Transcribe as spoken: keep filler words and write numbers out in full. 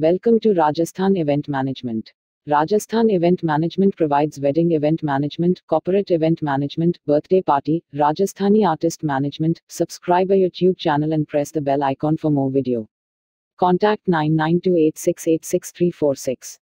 Welcome to Rajasthan Event Management. Rajasthan Event Management provides wedding event management, corporate event management, birthday party, Rajasthani artist management. Subscribe our YouTube channel and press the bell icon for more video. Contact nine nine two eight six eight six three four six.